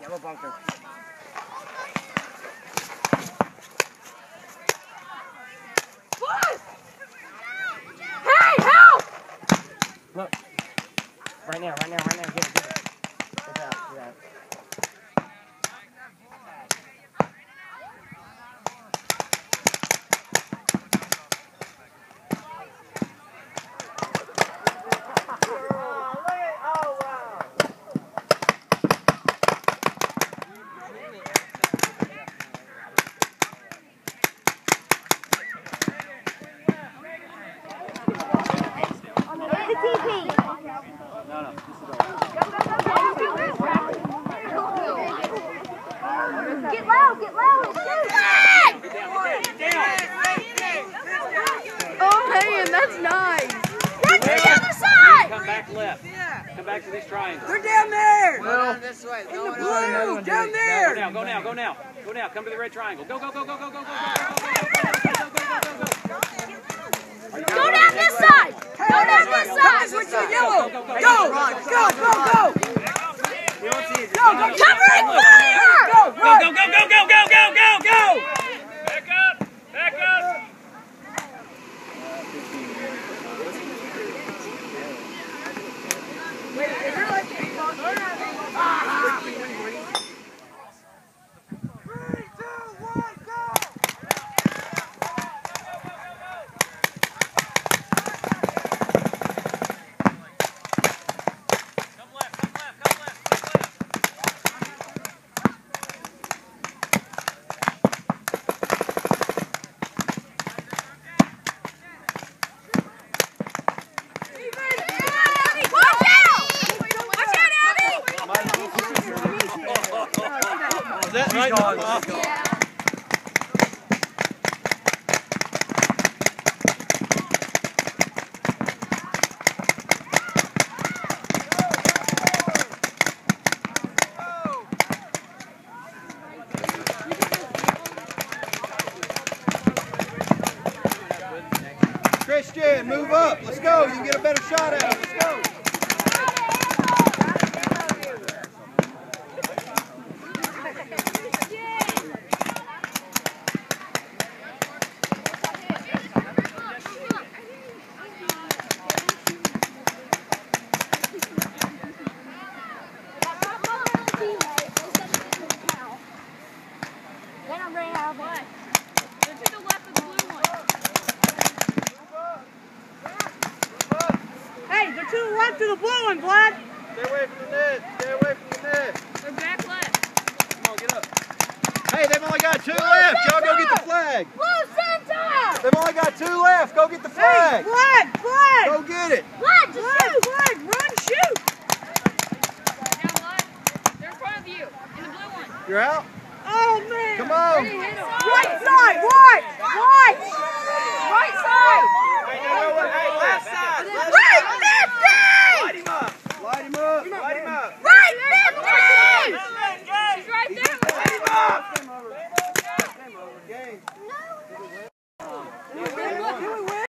Yellow bunker. Hey, help! Look. Right now. Get it. Good job. Go now. Come to the red triangle. Go. Go down this side. Go. Go. Covering fire. Go. Back up. Wait, is there like a ball? next gen, move up, let's go, you can get a better shot at it, let's go. To the blue one, Vlad! Stay away from the net! Stay away from the net! They're back left. Come on, get up. Hey, they've only got two left! Y'all go get the flag! Blue center! They've only got two left! Go get the flag! Hey, Vlad! Vlad! Go get it! Vlad, just shoot! Vlad, run, shoot! Now, Vlad, they're in front of you, in the blue one. You're out? Oh, man! Come on! Right